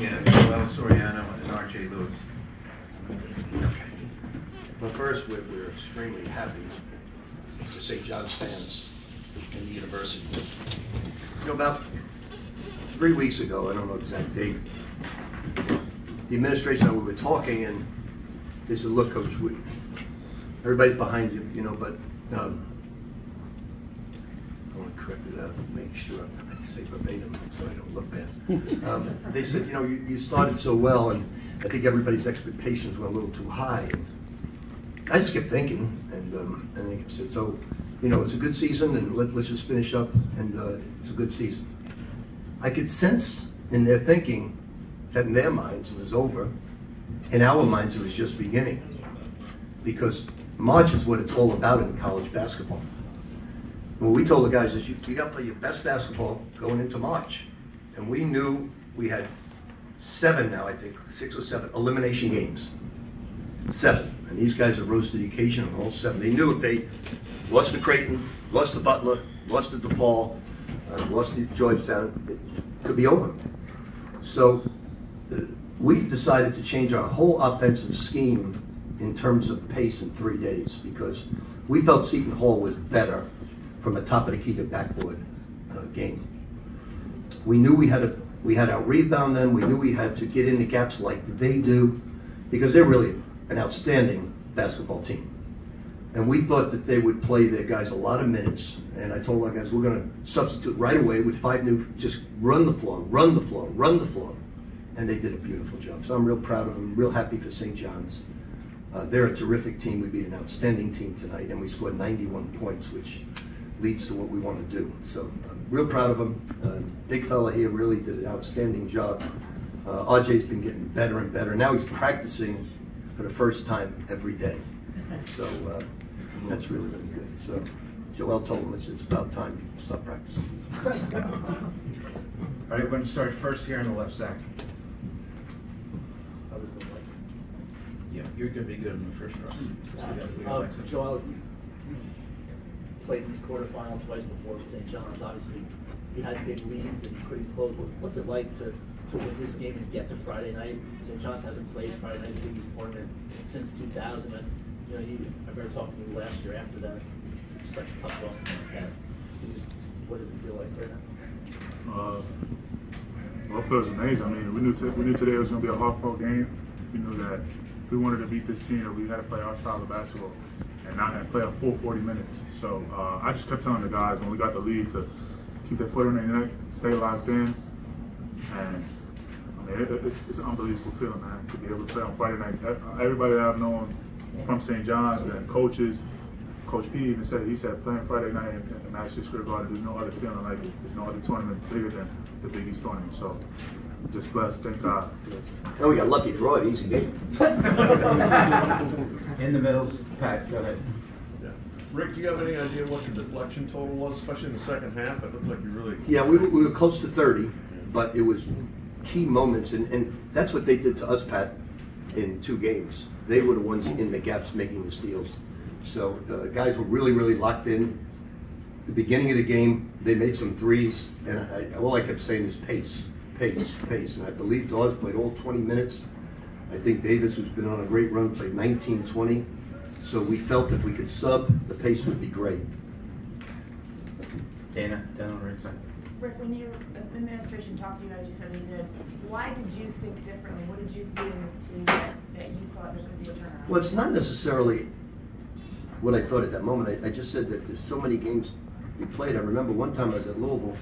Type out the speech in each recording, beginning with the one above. Yeah, Joel, Soriano, and R.J. Luis. Okay. But first, we're extremely happy to St. John's fans in the university. You know, about 3 weeks ago, I don't know the exact date, the administration and I were talking, and they said, look, Coach, everybody's behind you, you know, but I want to correct it out and make sure I say verbatim so I don't look bad. They said, you know, you started so well, and I think everybody's expectations were a little too high. And I just kept thinking, and they kept saying, so, you know, it's a good season, and let's just finish up, and it's a good season. I could sense in their thinking that in their minds it was over, in our minds it was just beginning. Because March is what it's all about in college basketball. What we told the guys is you got to play your best basketball going into March. And we knew we had seven now, I think, 6 or 7 elimination games. 7. And these guys have roasted the occasion on all 7. They knew if they lost to Creighton, lost to Butler, lost to DePaul, lost to Georgetown, it could be over. So we decided to change our whole offensive scheme in terms of pace in 3 days because we felt Seton Hall was better from a top of the key to backboard game. We knew we had our rebound then. We knew we had to get in the gaps like they do because they're really an outstanding basketball team. And we thought that they would play their guys a lot of minutes. And I told our guys, we're going to substitute right away with 5 new, just run the floor, run the floor, run the floor. And they did a beautiful job. So I'm real proud of them, real happy for St. John's. They're a terrific team. We beat an outstanding team tonight, and we scored 91 points, which leads to what we want to do. So I'm real proud of them. Big fella here really did an outstanding job. RJ's been getting better and better. Now he's practicing for the first time every day. So that's really, really good. So Joel told him it's about time to stop practicing. All right, we're going to start first here on the left side. Yeah, you're going to be good in the first round. Joel, you played in this quarterfinal twice before for St. John's. Obviously, you had big leads and you couldn't close. What's it like to win this game and get to Friday night? St. John's hasn't played Friday night in the Big East tournament since 2000. And, you know, I remember talking to you last year after that. Just like a tough loss to Connecticut. What does it feel like right now? Well, it feels amazing. I mean, we knew today was going to be a hard-fought game. We knew that. We wanted to beat this team that we had to play our style of basketball and play a full 40 minutes. So I just kept telling the guys when we got the lead to keep their foot on their neck, stay locked in. And I mean, it's an unbelievable feeling, man, to be able to play on Friday night. Everybody that I've known from St. John's and coaches, Coach P even said, he said playing Friday night in Madison Square Garden, there's no other feeling like it. There's no other tournament bigger than the Big East tournament. So. Just blessed, thank God. Oh, we got lucky draw at easy game. In the middles, Pat, go ahead. Yeah. Rick, do you have any idea what your deflection total was, especially in the second half? It looked like you really... Yeah, we were close to 30, but it was key moments, and that's what they did to us, Pat, in 2 games. They were the ones in the gaps making the steals. So guys were really, really locked in. The beginning of the game, they made some threes, and all I kept saying is pace. Pace, pace, and I believe Dawes played all 20 minutes. I think Davis, who's been on a great run, played 19, 20. So we felt if we could sub, the pace would be great. Dana, down on the right side. Rick, when your administration talked to you, as you said, he did, why did you think differently? What did you see in this team that you thought there could be a turnaround? Well, it's not necessarily what I thought at that moment. I just said that there's so many games we played. I remember one time I was at Louisville.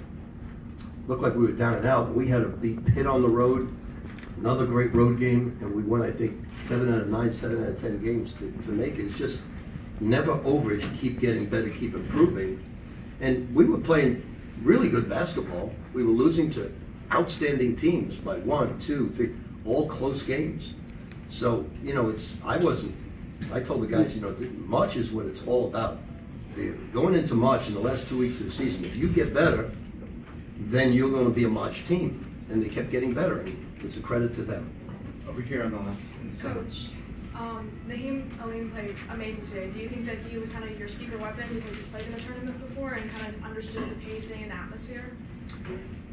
Looked like we were down and out. We had a beat Pitt on the road, another great road game, and we won, I think, 7 out of 9, 7 out of 10 games to make it. It's just never over if you keep getting better, keep improving. And we were playing really good basketball. We were losing to outstanding teams by 1, 2, 3, all close games. So, you know, I told the guys, you know, March is what it's all about. Going into March in the last 2 weeks of the season, if you get better, then you're going to be a March team. And they kept getting better, and it's a credit to them. Over here on the left. Coach, Naheem Alim played amazing today. Do you think that he was kind of your secret weapon because he's played in the tournament before and kind of understood the pacing and atmosphere?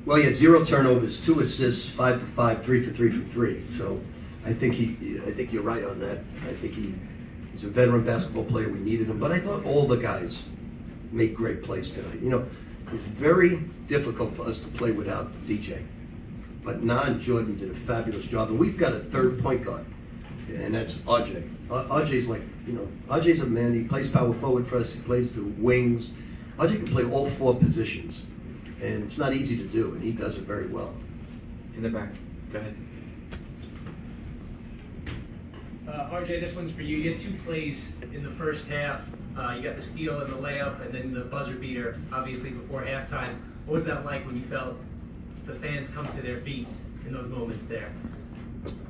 Well, he had 0 turnovers, 2 assists, 5 for 5, 3 for 3 from 3. So I think you're right on that. I think he's a veteran basketball player. We needed him, but I thought all the guys made great plays tonight. You know, it's very difficult for us to play without DJ, but Nan Jordan did a fabulous job, and we've got a third point guard, and that's RJ. RJ's like, you know, RJ's a man. He plays power forward for us. He plays the wings. RJ can play all 4 positions. And it's not easy to do, and he does it very well. In the back, go ahead. RJ, this one's for you. You had 2 plays in the first half. You got the steal and the layup, and then the buzzer beater, obviously, before halftime. What was that like when you felt the fans come to their feet in those moments there?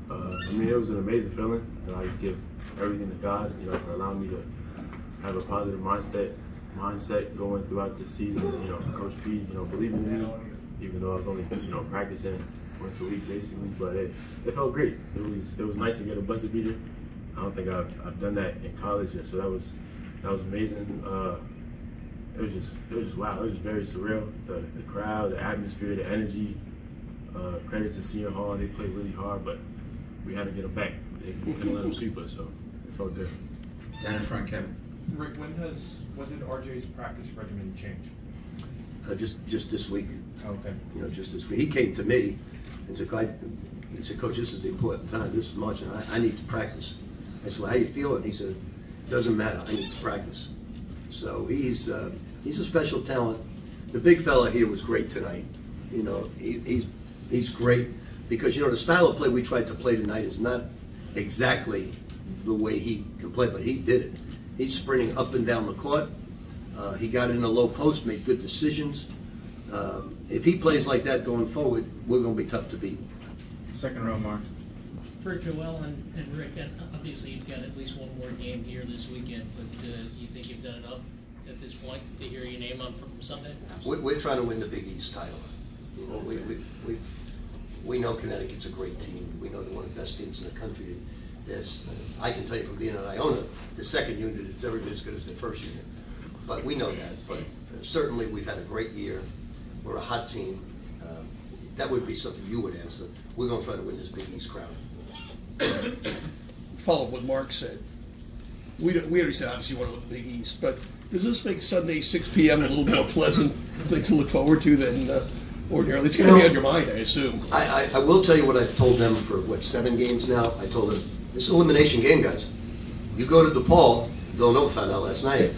I mean, it was an amazing feeling. You know, I just give everything to God, you know, for allowing me to have a positive mindset going throughout the season. You know, Coach P, you know, believed in me, even though I was only, you know, practicing once a week basically. But it felt great. It was nice to get a buzzer beater. I don't think I've done that in college yet, so that was amazing. It was just wow. It was just very surreal. The crowd, the atmosphere, the energy. Credit to Seton Hall. They played really hard, but we had to get them back. We couldn't let them sweep us, so it felt good. Down in front, Kevin. Rick, when did RJ's practice regimen change? Just this week. Okay. You know, just this week. He came to me and said, Coach, this is the important time. This is March, and I need to practice. I said, well, how you feeling? He said, doesn't matter. I need to practice. So he's a special talent. The big fella here was great tonight. You know, he's great because, you know, the style of play we tried to play tonight is not exactly the way he can play, but he did it. He's sprinting up and down the court. He got in the low post, made good decisions. If he plays like that going forward, we're going to be tough to beat. Second round, Mark. For Joel and Rick, obviously you've got at least 1 more game here this weekend, but you think you've done enough at this point to hear your name on from Summit? We're trying to win the Big East title. You know, we know Connecticut's a great team. We know they're one of the best teams in the country. I can tell you from being at Iona, the second unit is every bit as good as the first unit. But we know that. But certainly we've had a great year. We're a hot team. That would be something you would answer. We're going to try to win this Big East crown. Follow up what Mark said. We already said obviously you want to win the Big East, but does this make Sunday 6 p.m. a little more pleasant thing to look forward to than ordinarily? It's going to be on your mind, I assume. I will tell you what I've told them for, what, 7 games now? I told them, this is an elimination game, guys. You go to DePaul, Villanova found out last night.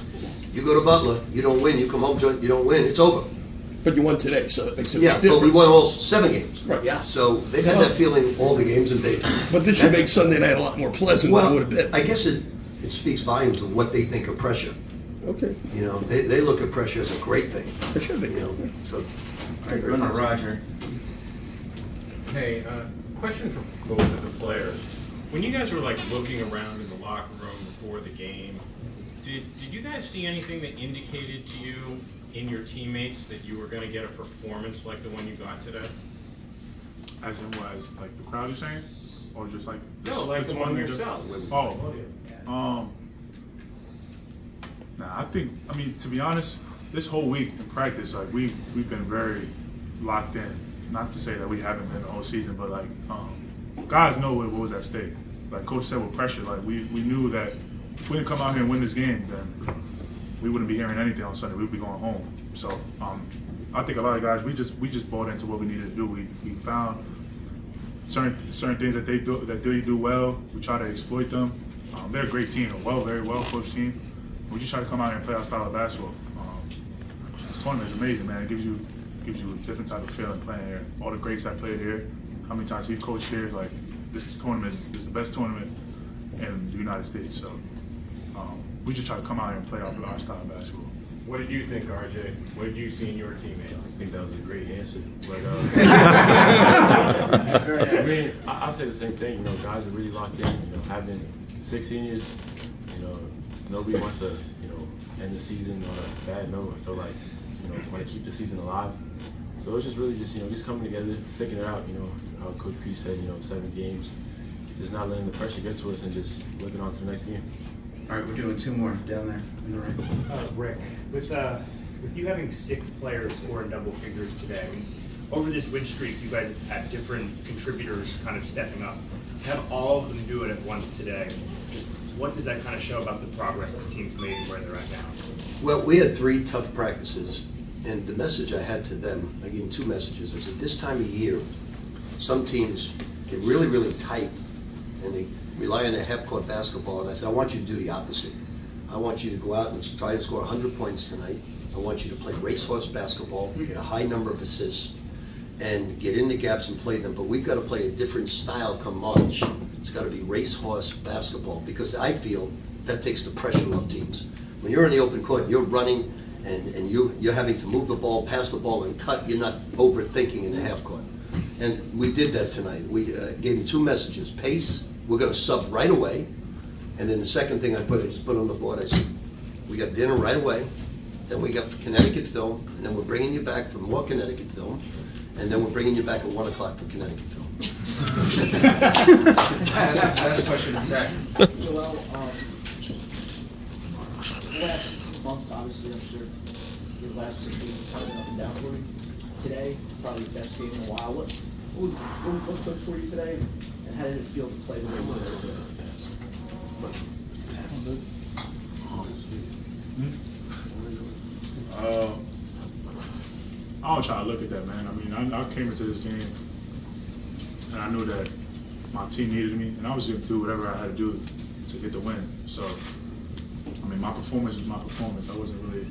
You go to Butler, you don't win. You come home, you don't win. It's over. But you won today, so it makes a big difference. Yeah, but we won all 7 games. Right. Yeah. So they've had that feeling all the games, and they. But this should make Sunday night a lot more pleasant than it would have been. I guess it speaks volumes of what they think of pressure. Okay. You know, they look at pressure as a great thing. It should be. You know, so. All right, run to Roger. Hey, question for both of the players. When you guys were like looking around in the locker room before the game, did you guys see anything that indicated to you in your teammates that you were going to get a performance like the one you got today? As in what? As like the crowd you're saying? Or just like just, no, like the one yourself. Nah, I mean to be honest, this whole week in practice, like we've been very locked in. Not to say that we haven't been the whole season, but like guys know what was at stake. Like Coach said, with pressure, like we knew that if we didn't come out here and win this game, then we wouldn't be hearing anything on Sunday. We'd be going home. So I think a lot of guys, we just bought into what we needed to do. We found certain things that they do well. We try to exploit them. They're a great team, very well coached team. We just try to come out here and play our style of basketball. This tournament is amazing, man. It gives you a different type of feeling playing here. All the greats that played here. How many times we coached here, like this tournament is the best tournament in the United States. So we just try to come out here and play our style of basketball. What did you think, RJ? What did you see in your teammate? I think that was a great answer. But, I mean, I'll say the same thing. You know, guys are really locked in. You know, having 6 seniors, you know, nobody wants to, you know, end the season on a bad note. I feel like, you know, want to keep the season alive. So it was just really just, you know, just coming together, sticking it out, you know, how Coach P said, you know, 7 games, just not letting the pressure get to us and just looking on to the next game. All right, we're doing 2 more down there in the right. Rick, with With you having 6 players score in double figures today, over this win streak, you guys have had different contributors kind of stepping up. To have all of them do it at once today, just what does that kind of show about the progress this team's made and where they're at now? Well, we had 3 tough practices, and the message I had to them, I gave them 2 messages. I said, this time of year, some teams get really, really tight, and they rely on their half-court basketball, and I said, I want you to do the opposite. I want you to go out and try to score 100 points tonight. I want you to play racehorse basketball, get a high number of assists, and get in the gaps and play them. But we've got to play a different style come March. It's got to be racehorse basketball, because I feel that takes the pressure off teams. When you're in the open court and you're running and you're having to move the ball, pass the ball, and cut, you're not overthinking in the half court. And we did that tonight. We gave them 2 messages. Pace, we're going to sub right away. And then the second thing I just put on the board, I said, we got dinner right away, then we got Connecticut film, and then we're bringing you back for more Connecticut film, and then we're bringing you back at 1 o'clock for Connecticut film. Last question, exactly. Joel, last month, obviously, I'm sure your last 6 games is coming up and down for me. Today, probably the best game in a while. What took for you today, and how did it feel to play the way you did today? I don't try to look at that, man. I mean, I came into this game and I knew that my team needed me, and I was just gonna do whatever I had to do to get the win. So, I mean, my performance was my performance. I wasn't really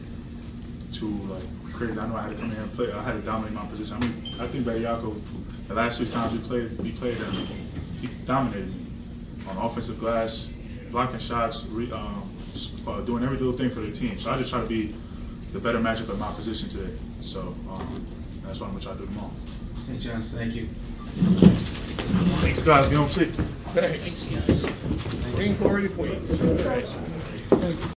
too like crazy. I know I had to come in and play. I had to dominate my position. I mean, I think Bayako, the last 2 times we played, he dominated me on offensive glass, blocking shots, doing every little thing for the team. So I just try to be the better matchup at my position today. So that's what I'm gonna try to do tomorrow. St. John's, thank you. Thanks, guys. Get on sleep. Thanks, guys. Green Corey to Queens. That's right. Thanks.